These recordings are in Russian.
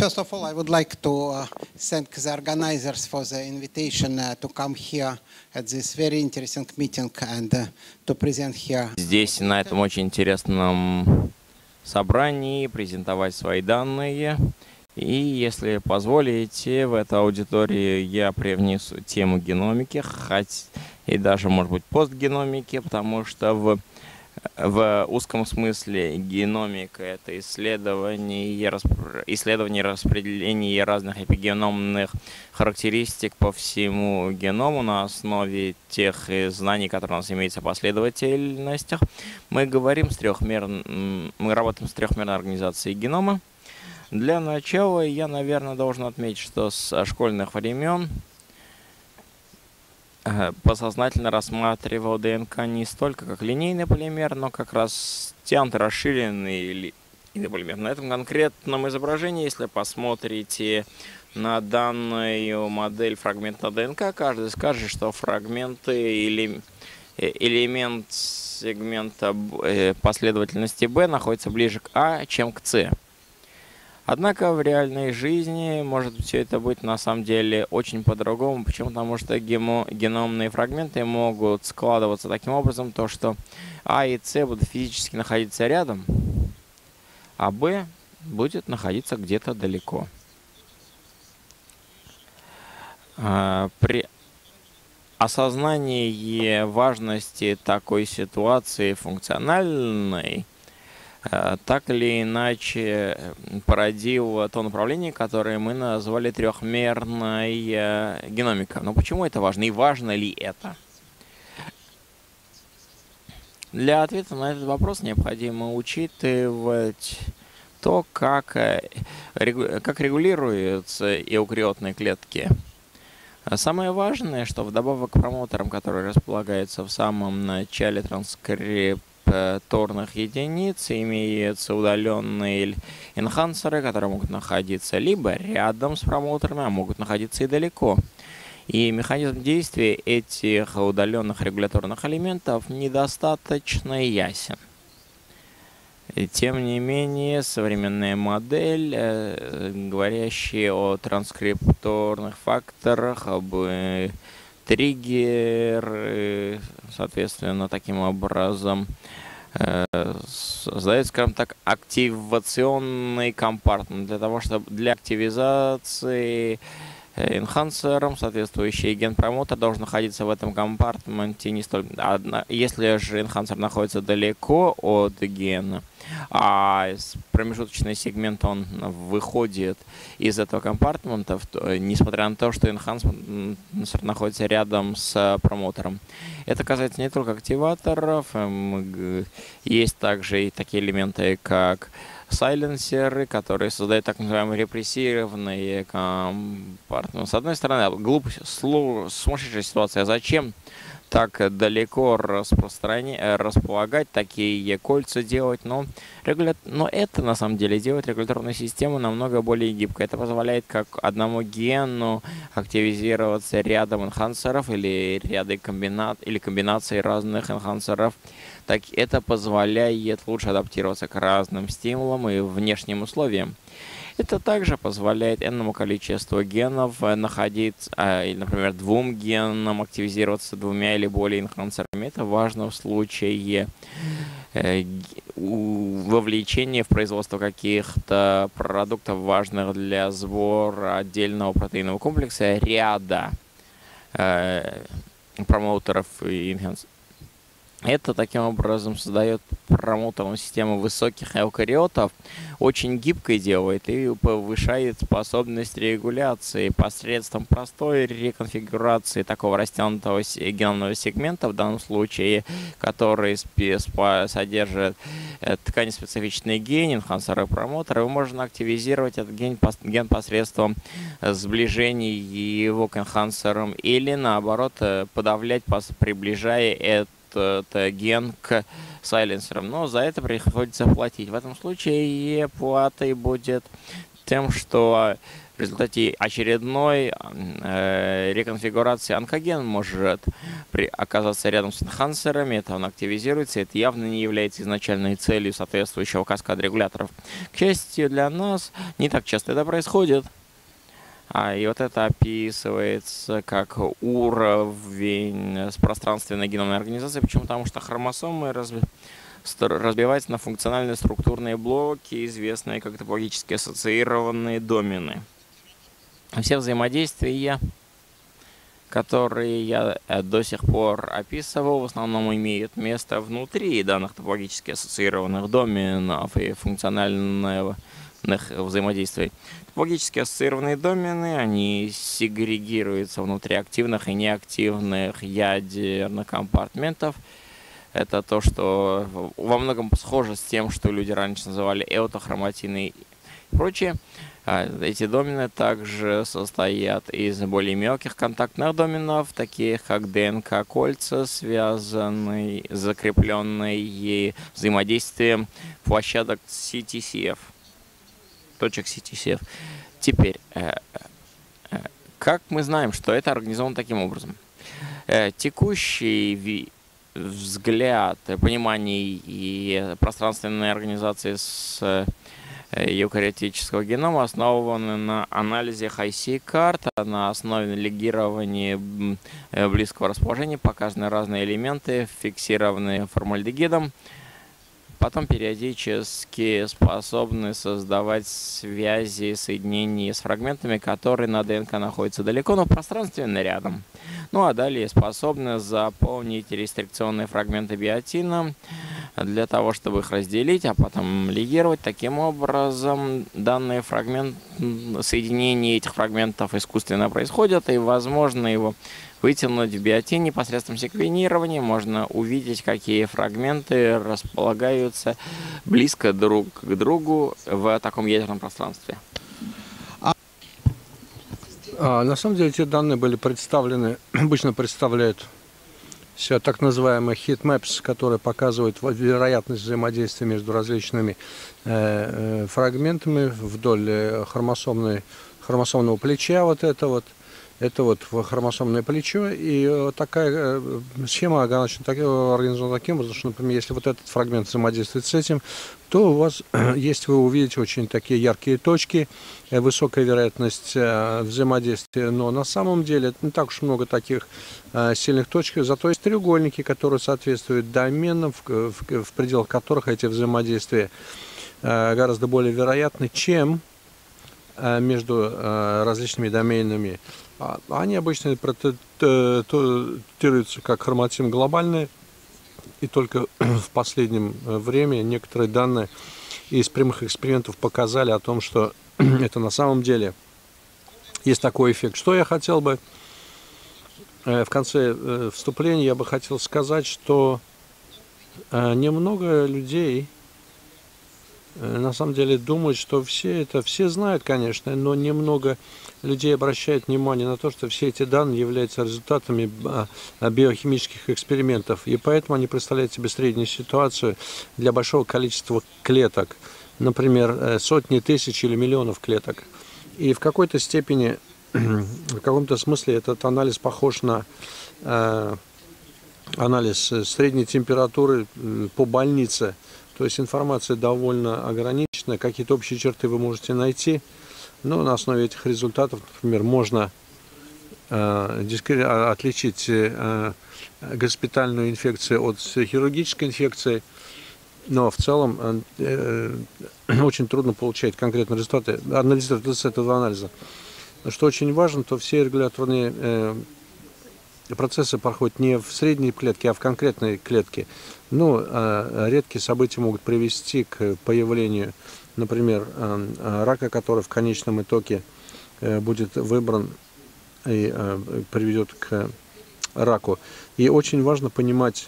First of all, I would like to thank the organizers for the invitation to come here at this very interesting meeting and to present here. Здесь на этом очень интересном собрании презентовать свои данные. И если позволите, в этой аудитории я привнесу тему геномики, хоть и даже, может быть, постгеномики, потому что в узком смысле геномика — это исследование распределения разных эпигеномных характеристик по всему геному на основе тех знаний, которые у нас имеются в последовательностях. Мы работаем с трехмерной организацией генома. Для начала я, наверное, должен отметить, что с школьных времен подсознательно рассматривал ДНК не столько как линейный полимер, но как раз растянутый, расширенный полимер. На этом конкретном изображении, если посмотрите на данную модель фрагмента ДНК, каждый скажет, что фрагменты или элемент сегмента последовательности B находится ближе к А, чем к С. Однако в реальной жизни может все это быть на самом деле очень по-другому. Почему? Потому что геномные фрагменты могут складываться таким образом, то, что А и С будут физически находиться рядом, а Б будет находиться где-то далеко. При осознании важности такой ситуации функциональной так или иначе породило то направление, которое мы назвали трехмерной геномика. Но почему это важно и важно ли это? Для ответа на этот вопрос необходимо учитывать то, как регулируются эукариотные клетки. Самое важное, что вдобавок к промоторам, которые располагаются в самом начале транскрипта, торных единиц, имеются удаленные энхансеры, которые могут находиться либо рядом с промоутерами, а могут находиться и далеко. И механизм действия этих удаленных регуляторных элементов недостаточно ясен. И тем не менее, современная модель, говорящая о транскрипторных факторах, об триггер, соответственно, таким образом создает, скажем так, активационный компартмент для того, чтобы для активизации энхансером соответствующий ген-промотор должен находиться в этом компартменте не столь... Если же энхансер находится далеко от гена, а промежуточный сегмент он выходит из этого компартмента, несмотря на то, что энхансер находится рядом с промотором. Это касается не только активаторов, есть также и такие элементы, как сайленсеры, которые создают так называемые репрессированные компартменты. С одной стороны, глупость, сумасшедшая ситуация. Зачем так далеко располагать, такие кольца делать? Но это на самом деле делает регуляторную систему намного более гибкой. Это позволяет как одному гену активизироваться рядом энхансеров или комбинации разных энхансеров. Так это позволяет лучше адаптироваться к разным стимулам и внешним условиям. Это также позволяет энному количеству генов находиться, или, например, двум генам активизироваться двумя или более энхансерами. Это важно в случае вовлечения в производство каких-то продуктов, важных для сбора отдельного протеинового комплекса, ряда промоутеров и энхансеров. Это таким образом создает промоторную систему высоких эукариотов, очень гибкой делает и повышает способность регуляции посредством простой реконфигурации такого растянутого геномного сегмента, в данном случае, который содержит тканеспецифичный ген, энхансеры и промоторы. Его можно активизировать этот ген посредством сближения его к энхансерам или, наоборот, подавлять, приближая ген к сайленсерам, но за это приходится платить. В этом случае платой будет тем, что в результате очередной реконфигурации онкоген может оказаться рядом с энхансерами, это он активизируется, это явно не является изначальной целью соответствующего каскада регуляторов. К счастью для нас, не так часто это происходит. И вот это описывается как уровень с пространственной геномной организации. Почему? Потому что хромосомы разбиваются на функциональные структурные блоки, известные как топологически ассоциированные домены. Все взаимодействия, которые я до сих пор описывал, в основном имеют место внутри данных топологически ассоциированных доменов и функционального взаимодействий. Топологически ассоциированные домены, они сегрегируются внутри активных и неактивных ядерных компартментов. Это то, что во многом схоже с тем, что люди раньше называли эутохроматины и прочее. Эти домены также состоят из более мелких контактных доменов, таких как ДНК-кольца, связанные, закрепленные взаимодействием площадок CTCF. Точек CTCF. Теперь, как мы знаем, что это организовано таким образом? Текущий взгляд, понимание и пространственной организации с эукариотического генома основаны на анализе Hi-C карт, на основе легирования близкого расположения показаны разные элементы, фиксированные формальдегидом. Потом периодически способны создавать связи, соединения с фрагментами, которые на ДНК находятся далеко, но пространственно рядом. Ну а далее способны заполнить рестрикционные фрагменты биотина для того, чтобы их разделить, а потом лигировать. Таким образом, данные фрагменты, соединения этих фрагментов искусственно происходят, и возможно его вытянуть в биотине посредством секвенирования. Можно увидеть, какие фрагменты располагаются близко друг к другу в таком ядерном пространстве. На самом деле эти данные были представлены, обычно представляют себя так называемые heatmaps, которые показывают вероятность взаимодействия между различными фрагментами вдоль хромосомного плеча. Это вот хромосомное плечо, и такая схема организована таким образом, что, например, если вот этот фрагмент взаимодействует с этим, то у вас есть, вы увидите очень такие яркие точки, высокая вероятность взаимодействия, но на самом деле не так уж много таких сильных точек, зато есть треугольники, которые соответствуют доменам, в пределах которых эти взаимодействия гораздо более вероятны, чем между различными доменами. Они обычно тируются как хроматин глобальный, и только в последнем время некоторые данные из прямых экспериментов показали о том, что это на самом деле есть такой эффект. Что я хотел бы в конце вступления, я бы хотел сказать, что немного людей на самом деле думают, что все это, все знают, конечно, но немного людей обращают внимание на то, что все эти данные являются результатами биохимических экспериментов, и поэтому они представляют себе среднюю ситуацию для большого количества клеток, например, сотни тысяч или миллионов клеток. И в какой-то степени, в каком-то смысле этот анализ похож на анализ средней температуры по больнице. То есть информация довольно ограничена, какие-то общие черты вы можете найти, но на основе этих результатов, например, можно отличить госпитальную инфекцию от хирургической инфекции, но в целом очень трудно получать конкретные результаты, анализировать с этого анализа. Что очень важно, то все регуляторные процессы проходят не в средней клетке, а в конкретной клетке. Ну, редкие события могут привести к появлению, например, рака, который в конечном итоге будет выбран и приведет к раку. И очень важно понимать,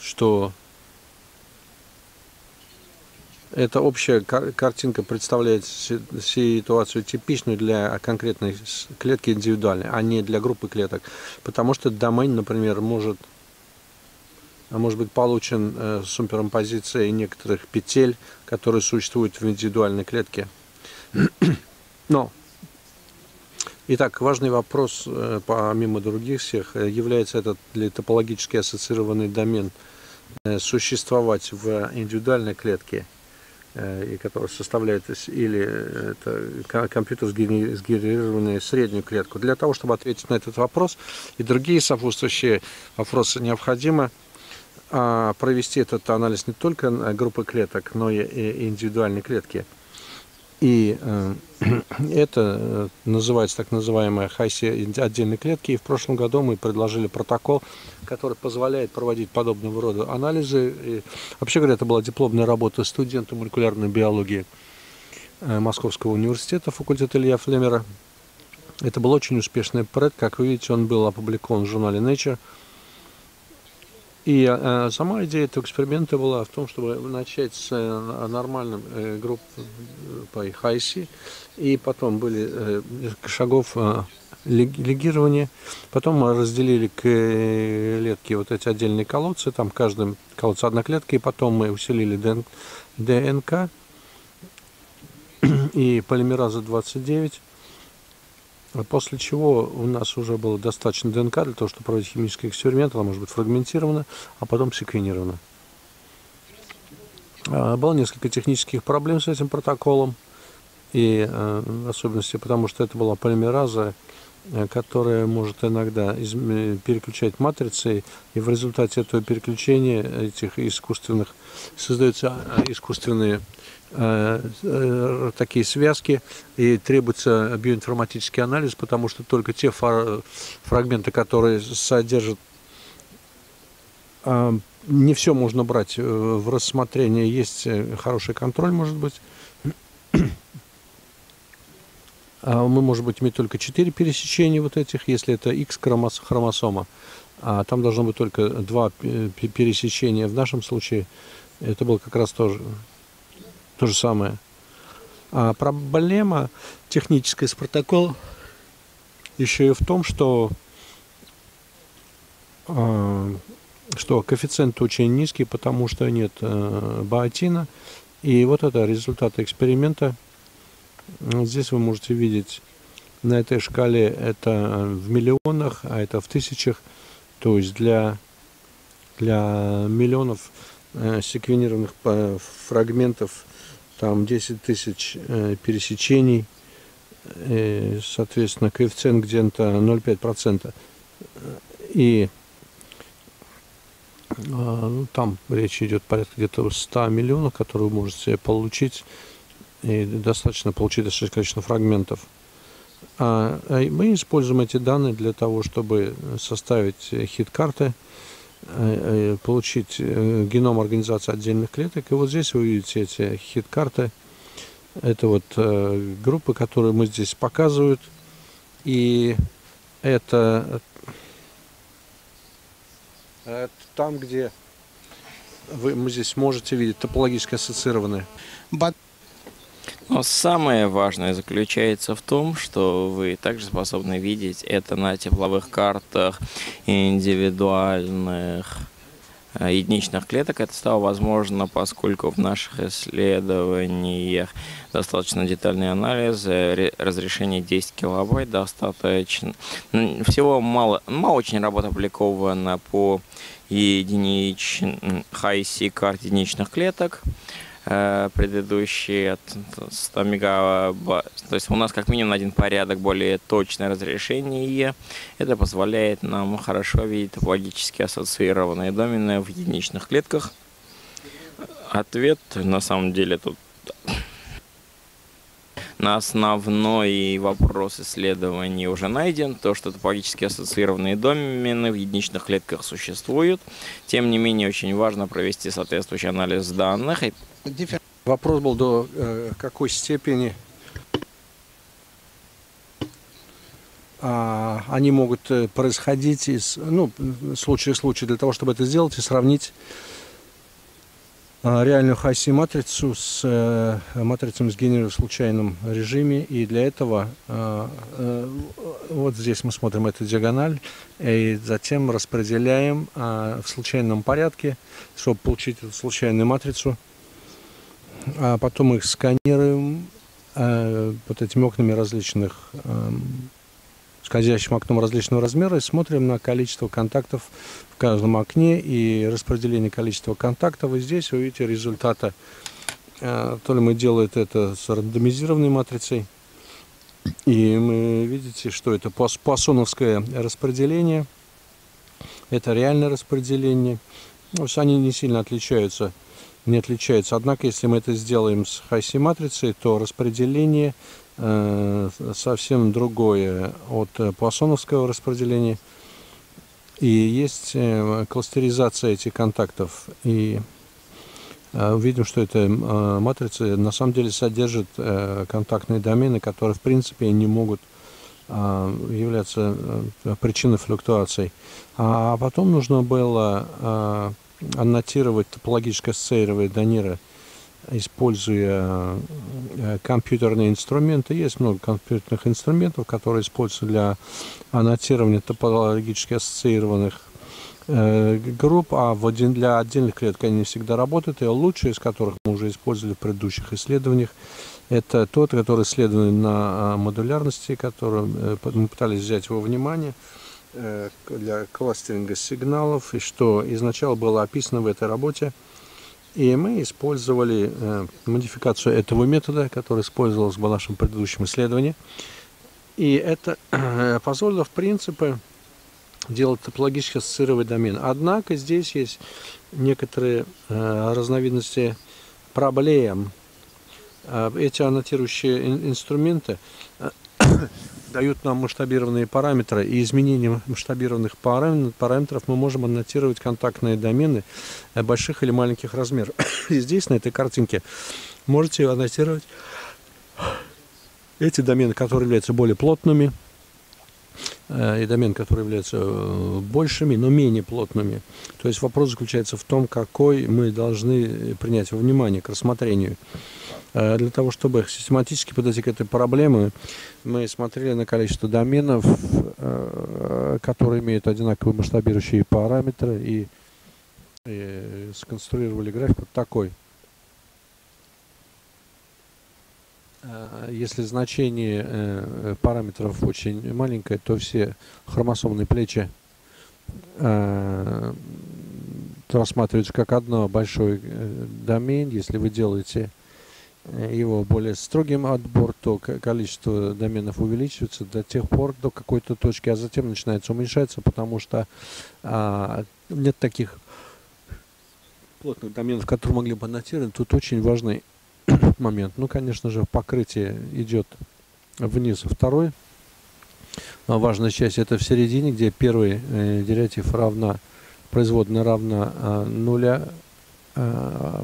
что эта общая картинка представляет ситуацию типичную для конкретной клетки индивидуальной, а не для группы клеток. Потому что домен, например, может быть получен суперимпозицией некоторых петель, которые существуют в индивидуальной клетке. Но, итак, важный вопрос, помимо других всех, является этот ли топологически ассоциированный домен существовать в индивидуальной клетке, и которая составляет или это компьютер сгенерированную среднюю клетку. Для того, чтобы ответить на этот вопрос и другие сопутствующие вопросы, необходимо провести этот анализ не только группы клеток, но и индивидуальной клетки. И это называется так называемая Hi-C отдельной клетки. И в прошлом году мы предложили протокол, который позволяет проводить подобного рода анализы. И, вообще говоря, это была дипломная работа студента молекулярной биологии Московского университета, факультета Илья Флемера. Это был очень успешный проект. Как вы видите, он был опубликован в журнале Nature. И сама идея этого эксперимента была в том, чтобы начать с нормальным группой Hi-C, и потом были несколько шагов лигирования, потом мы разделили клетки вот эти отдельные колодцы, там в каждом колодце одна клетка, и потом мы усилили ДНК и полимераза 29. После чего у нас уже было достаточно ДНК для того, чтобы проводить химический эксперимент. Она может быть фрагментирована, а потом секвенирована. Было несколько технических проблем с этим протоколом. И в особенности потому, что это была полимераза, которая может иногда переключать матрицы. И в результате этого переключения этих искусственных создаются искусственные такие связки, и требуется биоинформатический анализ, потому что только те фрагменты, которые содержат, не все можно брать в рассмотрение, есть хороший контроль, может быть. Мы можем иметь только 4 пересечения вот этих, если это X-хромосома, а там должно быть только 2 пересечения. В нашем случае это было как раз то же самое. А проблема техническая с протоколом еще и в том, что коэффициент очень низкий, потому что нет баотина. И вот это результаты эксперимента. Здесь вы можете видеть на этой шкале это в миллионах, а это в тысячах. То есть для миллионов секвенированных фрагментов там 10 тысяч пересечений, соответственно, коэффициент где-то 0,5%. И там речь идет порядка где-то 100 миллионов, которые вы можете получить, и достаточно получить достаточное количество фрагментов. А мы используем эти данные для того, чтобы составить хит-карты, получить геном организации отдельных клеток. И вот здесь вы видите эти хит-карты. Это вот группы, которые мы здесь показывают. И это там, где мы здесь можете видеть топологически ассоциированные. Но самое важное заключается в том, что вы также способны видеть это на тепловых картах индивидуальных единичных клеток. Это стало возможно, поскольку в наших исследованиях достаточно детальный анализ, разрешение 10 килобайт достаточно. Всего мало очень работ опубликовано по Hi-C карте единичных клеток. Предыдущие от 100 мегабайт, то есть у нас как минимум на один порядок более точное разрешение. Это позволяет нам хорошо видеть топологически ассоциированные домены в единичных клетках. Ответ на самом деле тут на основной вопрос исследования уже найден. То, что топологически ассоциированные домены в единичных клетках существуют. Тем не менее, очень важно провести соответствующий анализ данных. Вопрос был, до какой степени они могут происходить из случая в случай. Для того, чтобы это сделать и сравнить реальную Hi-C матрицу с матрицей, сгенерированной в случайном режиме. И для этого вот здесь мы смотрим эту диагональ и затем распределяем в случайном порядке, чтобы получить эту случайную матрицу. А потом их сканируем вот этими окнами различных, скользящим окном различного размера, и смотрим на количество контактов в каждом окне и распределение количества контактов. И здесь вы видите результаты. То ли мы делаем это с рандомизированной матрицей, и мы видите, что это пуассоновское распределение, это реальное распределение. То есть они не сильно отличаются, Однако, если мы это сделаем с Hi-C матрицей, то распределение совсем другое от пуассоновского распределения. И есть кластеризация этих контактов. И видим, что эта матрица на самом деле содержит контактные домены, которые в принципе не могут являться причиной флуктуаций. А потом нужно было аннотировать топологическое ассоциированные дониры, используя компьютерные инструменты. Есть много компьютерных инструментов, которые используются для аннотирования топологически ассоциированных групп, а для отдельных клеток они не всегда работают, и лучшие из которых мы уже использовали в предыдущих исследованиях. Это тот, который исследован на модулярности, который мы пытались взять во внимание для кластеринга сигналов, и что изначально было описано в этой работе. И мы использовали модификацию этого метода, который использовался в нашем предыдущем исследовании. И это позволило, в принципе, делать топологически ассоциированный домен. Однако здесь есть некоторые разновидности проблем. Эти аннотирующие инструменты дают нам масштабированные параметры, и изменением масштабированных параметров мы можем аннотировать контактные домены больших или маленьких размеров. И здесь, на этой картинке, можете аннотировать эти домены, которые являются более плотными, и домен, которые являются большими, но менее плотными. То есть вопрос заключается в том, какой мы должны принять во внимание к рассмотрению. Для того, чтобы систематически подойти к этой проблеме, мы смотрели на количество доменов, которые имеют одинаковые масштабирующие параметры, и сконструировали график вот такой. Если значение параметров очень маленькое, то все хромосомные плечи рассматриваются как одно большой домен. Если вы делаете его более строгим отбор, то количество доменов увеличивается до тех пор, до какой-то точки, а затем начинается уменьшаться, потому что нет таких плотных доменов, которые могли бы аннотировать. Тут очень важный момент. Ну, конечно же, покрытие идет вниз. Второй важная часть — это в середине, где первый дериватив равна, производная равна нуля,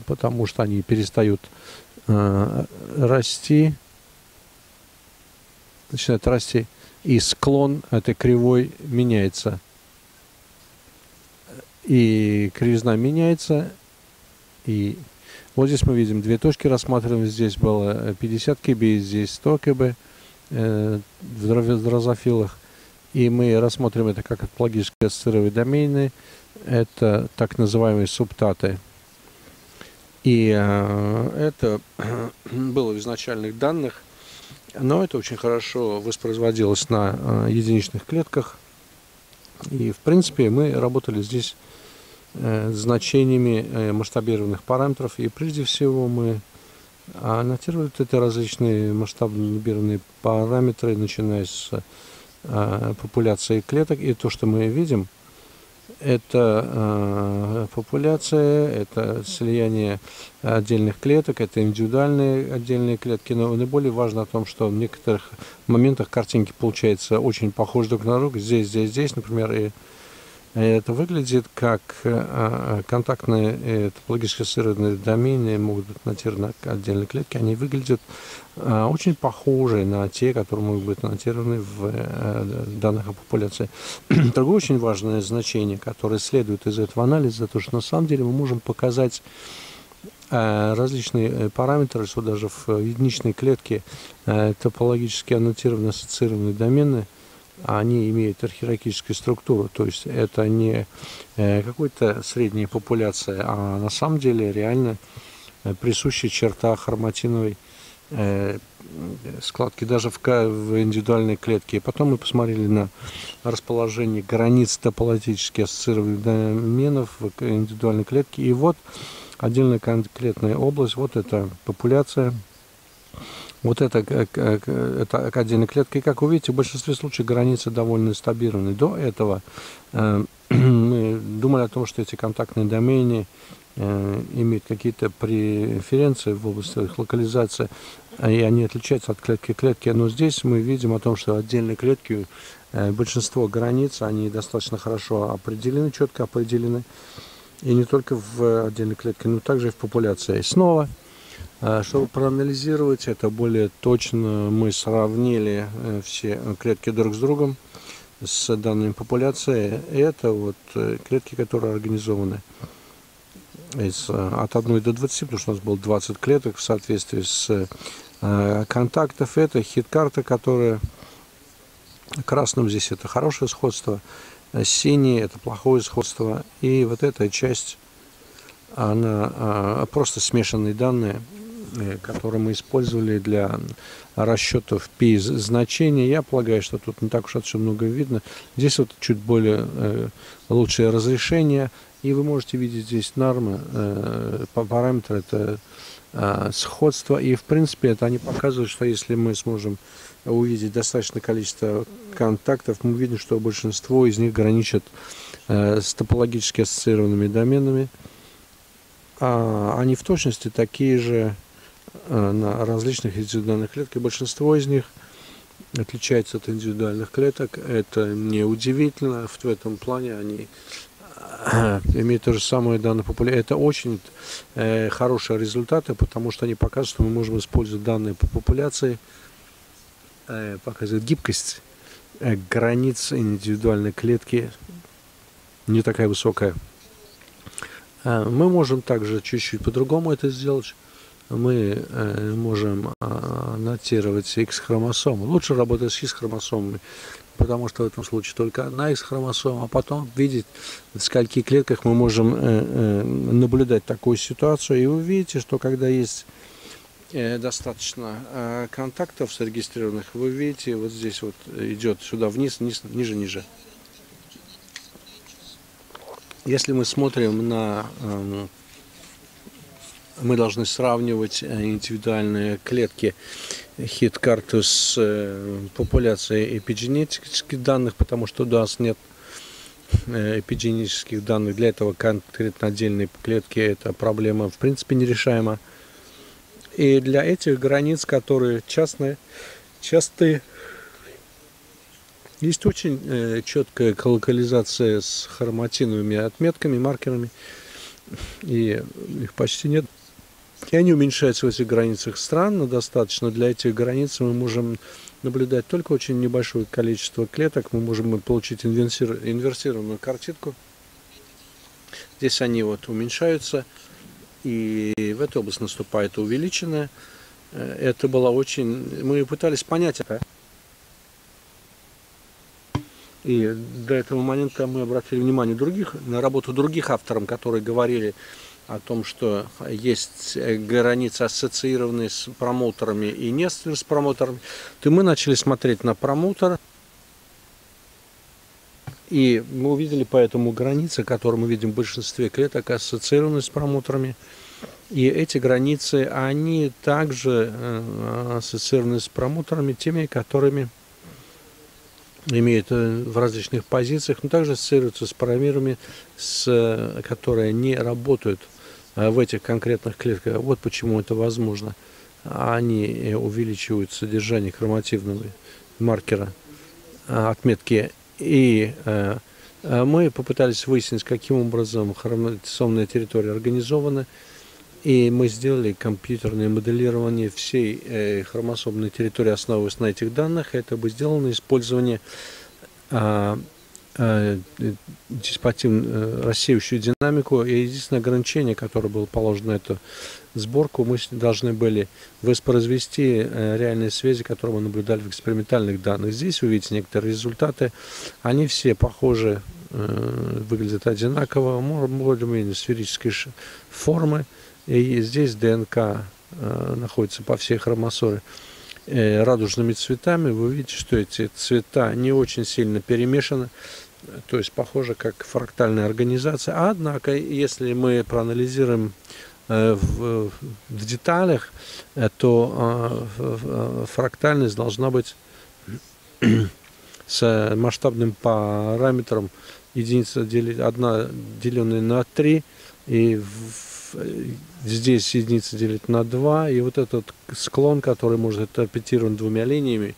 потому что они перестают расти, начинают расти, и склон этой кривой меняется. И кривизна меняется, и вот здесь мы видим две точки, рассматриваем, здесь было 50 кБ, и здесь 100 кБ в дрозофилах. И мы рассмотрим это как топологически ассоциированные домены, это так называемые субтаты. И это было в изначальных данных, но это очень хорошо воспроизводилось на единичных клетках. И, в принципе, мы работали здесь значениями масштабированных параметров, и прежде всего мы аннотируем эти различные масштабированные параметры, начиная с популяции клеток. И то, что мы видим, это популяция, это слияние отдельных клеток, это индивидуальные отдельные клетки. Но наиболее важно о том, что в некоторых моментах картинки получаются очень похожи друг на друга. Здесь, например, и это выглядит как контактные топологически ассоциированные домены могут быть аннотированы отдельные клетки. Они выглядят очень похожи на те, которые могут быть аннотированы в данных о популяции. Другое очень важное значение, которое следует из этого анализа, то, что на самом деле мы можем показать различные параметры, что даже в единичной клетке топологически аннотированные ассоциированные домены, они имеют иерархическую структуру, то есть это не какая-то средняя популяция, а на самом деле реально присущая черта хроматиновой складки даже в индивидуальной клетке. И потом мы посмотрели на расположение границ топологически ассоциированных доменов в индивидуальной клетке. И вот отдельная конкретная область, вот это популяция, вот это отдельная клетка. И как вы видите, в большинстве случаев границы довольно стабильны. До этого мы думали о том, что эти контактные домены имеют какие-то преференции в области их локализации, и они отличаются от клетки к клетке. Но здесь мы видим о том, что отдельные клетки, большинство границ, они достаточно хорошо определены, четко определены. И не только в отдельной клетке, но также и в популяции. И снова, чтобы проанализировать это более точно, мы сравнили все клетки друг с другом с данными популяции. Это вот клетки, которые организованы от 1 до 20, потому что у нас было 20 клеток в соответствии с контактов. Это хит-карта, которая красным здесь это хорошее сходство, синие это плохое сходство. И вот эта часть, она просто смешанные данные, которые мы использовали для расчетов пи значения. Я полагаю, что тут не так уж очень много видно. Здесь вот чуть более лучшее разрешение. И вы можете видеть здесь нормы, параметр это сходство. И в принципе это они показывают, что если мы сможем увидеть достаточное количество контактов, мы видим, что большинство из них граничат с топологически ассоциированными доменами. Они в точности такие же на различных индивидуальных клетках. И большинство из них отличается от индивидуальных клеток. Это неудивительно. В этом плане они имеют то же самое данные популяции. Это очень хорошие результаты, потому что они показывают, что мы можем использовать данные по популяции, показывают гибкость границ индивидуальной клетки, не такая высокая. Мы можем также чуть-чуть по-другому это сделать. Мы можем аннотировать X-хромосомы. Лучше работать с X-хромосомами, потому что в этом случае только одна X-хромосома, а потом видеть, в скольких клетках мы можем наблюдать такую ситуацию. И вы видите, что когда есть достаточно контактов зарегистрированных, вы видите, вот здесь вот идет сюда вниз, ниже, ниже. Если мы смотрим на... Мы должны сравнивать индивидуальные клетки хит-карту с популяцией эпигенетических данных, потому что у нас нет эпигенетических данных. Для этого конкретно отдельные клетки, эта проблема в принципе нерешаема. И для этих границ, которые частые, есть очень четкая колокализация с хроматиновыми отметками, маркерами, и их почти нет. И они уменьшаются в этих границах странно достаточно. Для этих границ мы можем наблюдать только очень небольшое количество клеток. Мы можем получить инверсированную картинку. Здесь они вот уменьшаются. И в эту область наступает увеличенное. Это было очень... Мы пытались понять это. И до этого момента мы обратили внимание на работу других авторов, которые говорили о том, что есть границы, ассоциированные с промоутерами и не с промоутерами. То мы начали смотреть на промоутер. И мы увидели поэтому границы, которые мы видим в большинстве клеток, ассоциированы с промоутерами. И эти границы, они также ассоциированы с промоутерами, теми, которыми имеют в различных позициях, но также ассоциируются с параметрами, которые не работают в этих конкретных клетках. Вот почему это возможно. Они увеличивают содержание хромативного маркера отметки. И мы попытались выяснить, каким образом хроматизомная территория организована. И мы сделали компьютерное моделирование всей хромосомной территории, основываясь на этих данных. Это было сделано использование диспотивную рассеивающую динамику. И единственное ограничение, которое было положено на эту сборку, мы должны были воспроизвести реальные связи, которые мы наблюдали в экспериментальных данных. Здесь вы видите некоторые результаты. Они все похожи, выглядят одинаково, более-менее сферической формы. И здесь ДНК находится по всей хромосоме. радужными цветами, вы видите, что эти цвета не очень сильно перемешаны, то есть похоже как фрактальная организация. Однако, если мы проанализируем в деталях, то фрактальность должна быть с масштабным параметром единица 1 деленное на 3, и здесь единица делить на 2, и вот этот склон, который может быть интерпретирован 2 линиями,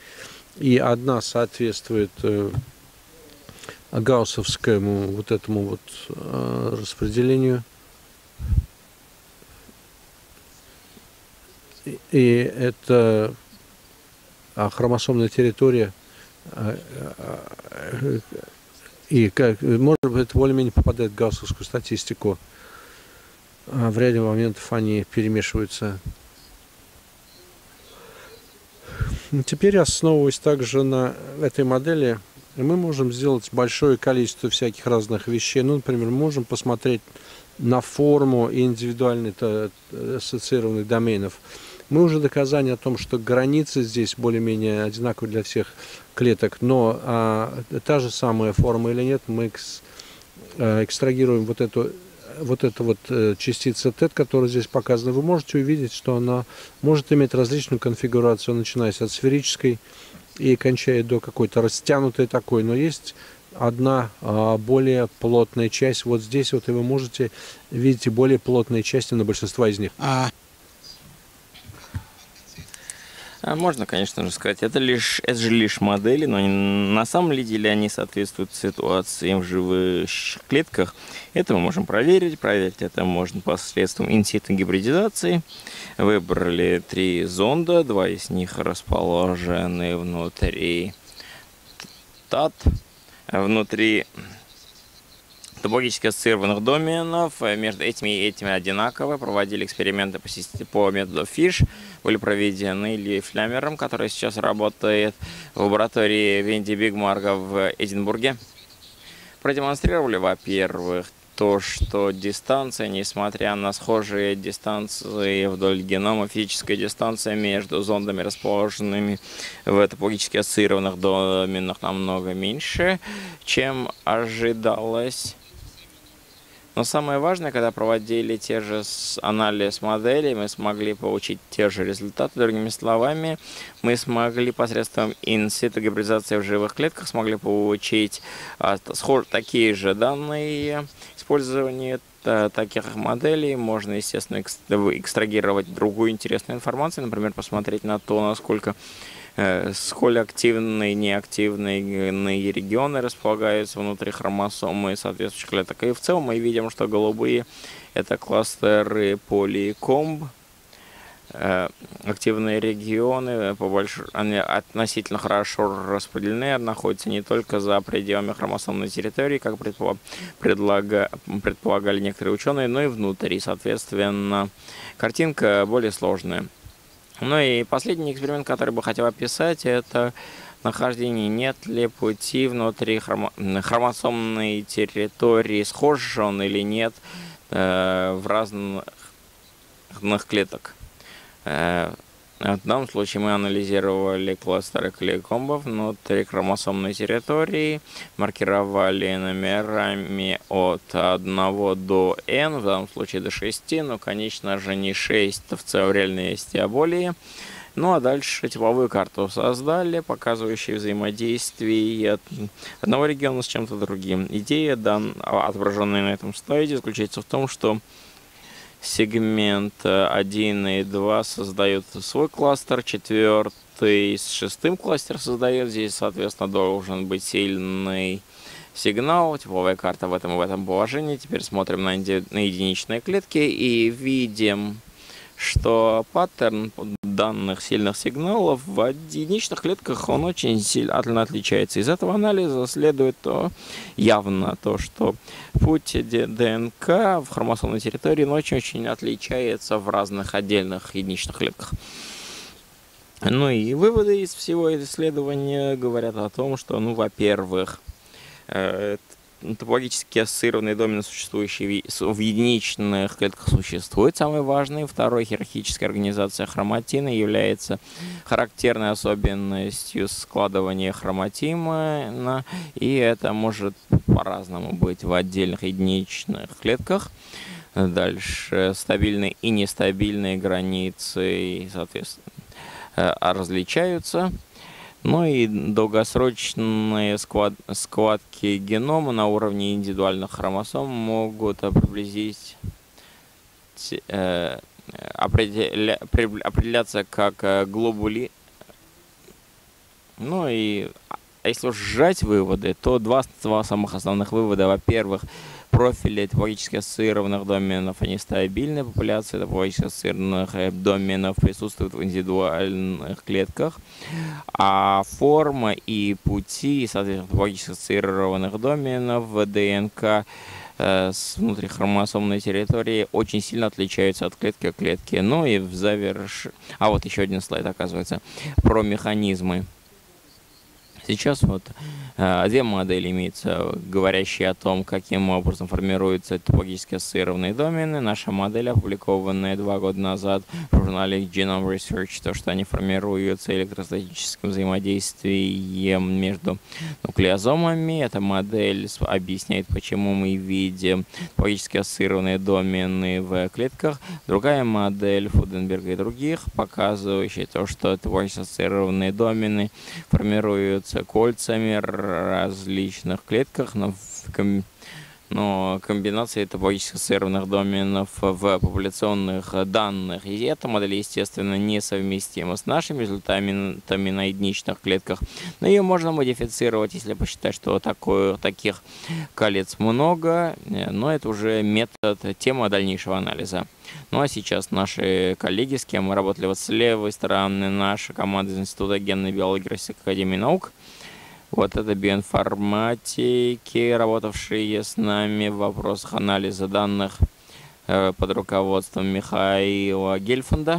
и одна соответствует гауссовскому вот этому вот распределению, и это хромосомная территория, и как может быть более-менее попадает в гауссовскую статистику. В ряде моментов они перемешиваются. Теперь, основываясь также на этой модели, мы можем сделать большое количество всяких разных вещей. Ну, например, мы можем посмотреть на форму индивидуальных ассоциированных доменов. Мы уже доказали о том, что границы здесь более-менее одинаковые для всех клеток, но та же самая форма или нет, мы экстрагируем вот эту частица TET, которая здесь показана. Вы можете увидеть, что она может иметь различную конфигурацию, начиная от сферической и кончая до какой-то растянутой такой, но есть одна более плотная часть. Вот здесь вот, и вы можете видеть более плотные части на большинство из них. Можно, конечно же, сказать, это же лишь модели, но на самом деле они соответствуют ситуации в живых клетках. Это мы можем проверить. Проверить это можно посредством инситу гибридизации. Выбрали 3 зонда, 2 из них расположены внутри ТАТ, внутри топологически ассоциированных доменов. Между этими и этими одинаково. Проводили эксперименты по методу FISH, были проведены Ильей Флемером, который сейчас работает в лаборатории Венди Бигмарга в Эдинбурге. Продемонстрировали, во-первых, то, что дистанция, несмотря на схожие дистанции вдоль генома, физическая дистанция между зондами, расположенными в топологически ассоциированных доменах, намного меньше, чем ожидалось. Но самое важное, когда проводили те же анализ моделей, мы смогли получить те же результаты. Другими словами, мы смогли посредством инситу гибридизации в живых клетках смогли получить такие же данные. Использование таких моделей можно, естественно, экстрагировать другую интересную информацию, например, посмотреть на то, насколько сколь активные и неактивные регионы располагаются внутри хромосомы соответствующих клеток. И в целом мы видим, что голубые – это кластеры Polycomb. Активные регионы они относительно хорошо распределены, находятся не только за пределами хромосомной территории, как предполагали некоторые ученые, но и внутри. Соответственно, картинка более сложная. Ну и последний эксперимент, который бы хотел описать, это нахождение, нет ли пути внутри хромосомной территории, схож он или нет в разных клеток. В данном случае мы анализировали кластеры клейкомбов внутри хромосомной территории, маркировали номерами от 1 до n, в данном случае до 6, но, конечно же, не 6, в целом реальности, а более. Ну а дальше типовую карту создали, показывающую взаимодействие одного региона с чем-то другим. Идея, отображенная на этом слайде, заключается в том, что сегмент 1 и 2 создают свой кластер, 4 с 6 кластер создает. Здесь, соответственно, должен быть сильный сигнал. Типовая карта в этом и в этом положении. Теперь смотрим на единичные клетки и видим, что паттерн данных сильных сигналов в единичных клетках, он очень сильно отличается. Из этого анализа следует явно то, что путь ДНК в хромосомной территории очень-очень отличается в разных отдельных единичных клетках. Ну и выводы из всего исследования говорят о том, что, во-первых, топологически ассоциированные домены, существующие в единичных клетках, существуют. Самый важный, второй, хирархическая организация хроматина, является характерной особенностью складывания хроматина, и это может по-разному быть в отдельных единичных клетках. Дальше стабильные и нестабильные границы, соответственно, различаются. Ну и долгосрочные складки генома на уровне индивидуальных хромосом могут определяться как глобули. Ну и если сжать выводы, то два самых основных вывода. Во-первых, профили топологически ассоциированных доменов, они стабильны, популяции топологически ассоциированных доменов присутствуют в индивидуальных клетках, а форма и пути, соответственно, топологически ассоциированных доменов в ДНК с внутрихромосомной территории очень сильно отличаются от клетки к клетке. Ну и в завершении... А вот еще один слайд, оказывается, про механизмы. Сейчас вот две модели имеются, говорящие о том, каким образом формируются топологически ассоциированные домены. Наша модель, опубликованная 2 года назад в журнале Genome Research, то, что они формируются электростатическим взаимодействием между нуклеозомами. Эта модель объясняет, почему мы видим топологически ассоциированные домены в клетках. Другая модель Фуденберга и других, показывающая то, что топологически ассоциированные домены формируются кольцами различных клетках, но комбинации топологически ассоциированных доменов в популяционных данных. И эта модель, естественно, несовместима с нашими результатами на единичных клетках. Но ее можно модифицировать, если посчитать, что таких колец много. Но это уже тема дальнейшего анализа. Ну а сейчас наши коллеги, с кем мы работали вот с левой стороны, наша команда из Института генной биологии Российской академии наук. Вот это биоинформатики, работавшие с нами в вопросах анализа данных под руководством Михаила Гельфанда.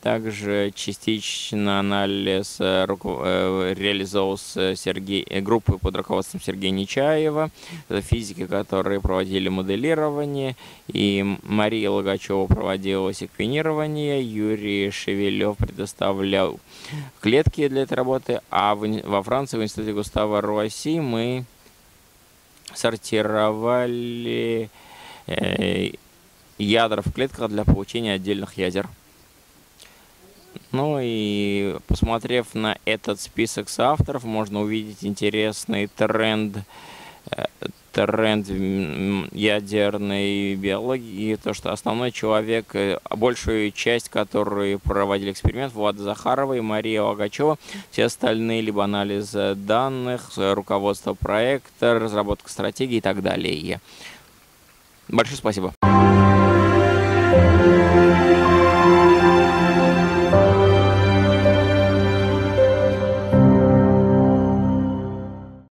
Также частично анализ реализовался группой под руководством Сергея Нечаева. Это физики, которые проводили моделирование. И Мария Логачева проводила секвенирование. Юрий Шевелев предоставлял клетки для этой работы. А во Франции, в институте Густава Руасси, мы сортировали ядра в клетках для получения отдельных ядер. Ну и посмотрев на этот список соавторов, можно увидеть интересный тренд ядерной биологии, то, что основной человек, большую часть, которые проводили эксперимент, Влад Захарова и Мария Логачева, все остальные либо анализ данных, руководство проекта, разработка стратегии и так далее. Большое спасибо.